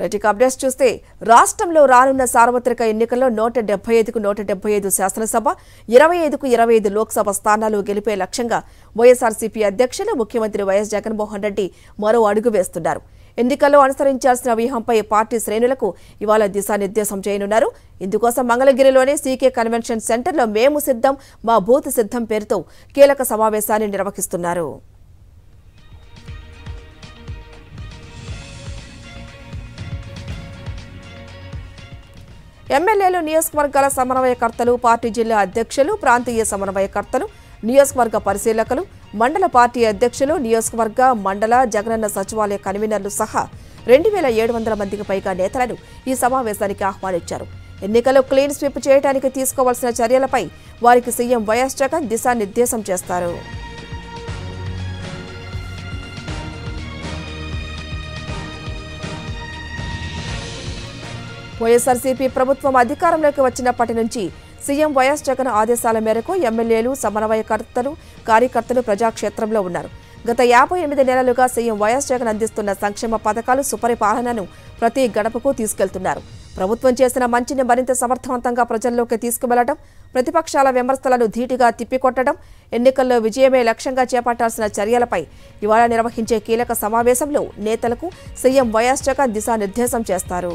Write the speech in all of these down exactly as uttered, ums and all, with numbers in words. Right updates చూస్తే రాష్ట్రంలో రానున్న సార్వత్రిక ఎన్నికల్లో నూట డెబ్బై ఐదు కు నూట డెబ్బై ఐదు శాసనసభ ఇరవై ఐదు కు ఇరవై ఐదు లోక్సభ స్థానాలు గెలిపే లక్ష్యంగా వైఎస్ఆర్సీపీ అధ్యక్షులు ముఖ్యమంత్రి వైఎస్ జగన్మోహన్ రెడ్డి మరో అడుగు వేస్తున్నారు। ఎన్నికల్లో అనుసరించాల్సిన వ్యూహంపై పార్టీ శ్రేణులకు ఇవాళ దిశానిర్దేశం చేయనున్నారు। ఇందుకోసం మంగళగిరిలోని సీకే కన్వెన్షన్ సెంటర్లో మేము సిద్ధం మా బూత్ సిద్ధం పేరుతో కీలక సమావేశాన్ని నిర్వహిస్తున్నారు। ఎమ్మెల్యేలు నియోజకవర్గాల సమన్వయకర్తలు పార్టీ జిల్లా అధ్యక్షులు ప్రాంతీయ సమన్వయకర్తలు నియోజకవర్గ పరిశీలకులు మండల పార్టీ అధ్యక్షులు నియోజకవర్గ మండల జగనన్న సచివాలయ కన్వీనర్లు సహా రెండు వేల ఏడు వందల మందికి పైగా నేతలను ఈ సమావేశానికి ఆహ్వానించారు। ఎన్నికల్లో క్లీన్ స్వీప్ చేయడానికి తీసుకోవాల్సిన చర్యలపై వారికి సీఎం వైఎస్ జగన్ దిశానిర్దేశం చేస్తారు। వైఎస్ఆర్సీపీ ప్రభుత్వం అధికారంలోకి వచ్చినప్పటి నుంచి సీఎం వైఎస్ జగన్ ఆదేశాల మేరకు ఎమ్మెల్యేలు సమన్వయకర్తలు కార్యకర్తలు ప్రజాక్షేత్రంలో ఉన్నారు। గత యాభై ఎనిమిది నెలలుగా సీఎం వైఎస్ జగన్ అందిస్తున్న సంక్షేమ పథకాలు సుపరిపాలనను ప్రతి గడపకు తీసుకెళ్తున్నారు। ప్రభుత్వం చేసిన మంచిని మరింత సమర్థవంతంగా ప్రజల్లోకి తీసుకువెళ్లడం ప్రతిపక్షాల విమర్శలను ధీటుగా తిప్పికొట్టడం ఎన్నికల్లో విజయమే లక్ష్యంగా చేపట్టాల్సిన చర్యలపై ఇవాళ నిర్వహించే కీలక సమావేశంలో నేతలకు సీఎం వైఎస్ జగన్ దిశానిర్దేశం చేస్తారు।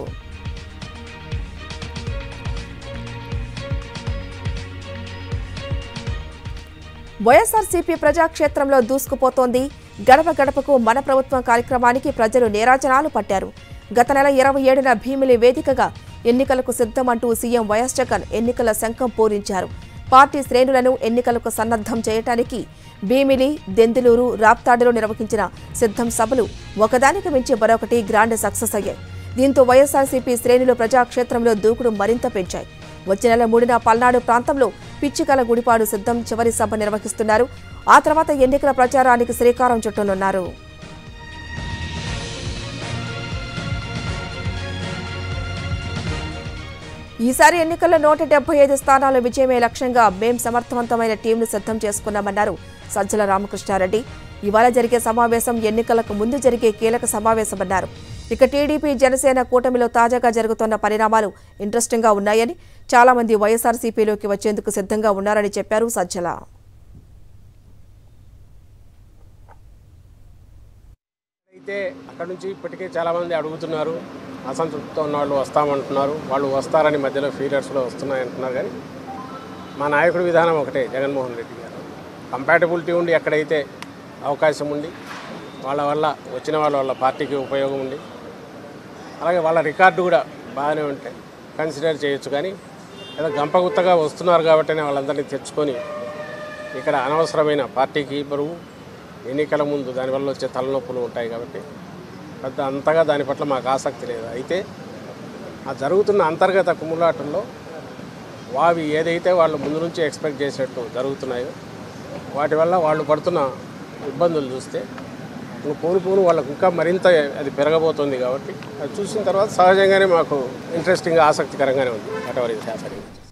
వైఎస్ఆర్సీపీ ప్రజాక్షేత్రంలో దూసుకుపోతోంది। గడప గడపకు మన ప్రభుత్వం కార్యక్రమానికి ప్రజలు నేరాజనాలు పట్టారు। గత నెల ఇరవై ఏడున భీమిలి వేదికగా ఎన్నికలకు సిద్ధమంటూ సీఎం వైఎస్ జగన్ ఎన్నికల శంఖం పూరించారు। పార్టీ శ్రేణులను ఎన్నికలకు సన్నద్ధం చేయడానికి భీమిలి దెందులూరు రాప్తాడులో నిర్వహించిన సిద్ధం సభలు ఒకదానికి మించి మరొకటి గ్రాండ్ సక్సెస్ అయ్యాయి। దీంతో వైఎస్ఆర్సీపీ శ్రేణులు ప్రజాక్షేత్రంలో దూకుడు మరింత పెంచాయి। వచ్చే నెల మూడున పల్నాడు ప్రాంతంలో పిచ్చికల గుడిపాడు సిద్ధం చివరి సభ నిర్వహిస్తున్నారు। ఆ తర్వాత ఎన్నికల ప్రచారానికి శ్రీకారం చుట్టనున్నారు। ఈసారి ఎన్నికల్లో నూట డెబ్బై ఐదు స్థానాల విజయమే లక్ష్యంగా మేం సమర్థవంతమైన టీంను సిద్ధం చేసుకున్నామన్నారు సజ్జల రామకృష్ణారెడ్డి। ఇవాళ జరిగే సమావేశం ఎన్నికలకు ముందు జరిగే కీలక సమావేశమన్నారు। ఇక టీడీపీ జనసేన కూటమిలో తాజాగా జరుగుతున్న పరిణామాలు ఇంట్రెస్టింగ్ గా ఉన్నాయని చాలా మంది వైఎస్ఆర్సీపీలోకి వచ్చేందుకు సిద్ధంగా ఉన్నారని చెప్పారు సజ్జల। అయితే అక్కడ నుంచి ఇప్పటికే చాలా మంది అడుగుతున్నారు, అసంతృప్తితో ఉన్న వాళ్ళు వస్తామంటున్నారు, వాళ్ళు వస్తారని మధ్యలో ఫీలర్స్లో వస్తున్నాయంటున్నారు। కానీ మా నాయకుడి విధానం ఒకటే, జగన్మోహన్ రెడ్డి గారు కంపాటబిలిటీ ఉండి ఎక్కడైతే అవకాశం ఉండి వాళ్ళ వల్ల వచ్చిన వాళ్ళ వాళ్ళ పార్టీకి ఉపయోగం ఉంది, అలాగే వాళ్ళ రికార్డు కూడా బాగానే ఉంటాయి, కన్సిడర్ చేయొచ్చు। కానీ ఏదో గంపగుత్తగా వస్తున్నారు కాబట్టి వాళ్ళందరినీ తెచ్చుకొని ఇక్కడ అనవసరమైన పార్టీకి బరువు, ఎన్నికల ముందు దానివల్ల వచ్చే తలనొప్పులు ఉంటాయి కాబట్టి పెద్ద అంతగా దాని పట్ల మాకు ఆసక్తి లేదు। అయితే ఆ జరుగుతున్న అంతర్గత కుమ్ములాటల్లో వావి ఏదైతే వాళ్ళు ముందు నుంచి ఎక్స్పెక్ట్ చేసినట్టు జరుగుతున్నాయో వాటి వల్ల వాళ్ళు పడుతున్న ఇబ్బందులు చూస్తే నువ్వు పోను పోను వాళ్ళకు ఇంకా మరింత అది పెరగబోతుంది కాబట్టి అది చూసిన తర్వాత సహజంగానే మాకు ఇంట్రెస్టింగ్ ఆసక్తికరంగానే ఉంది అటవరీ శాస్త్రం।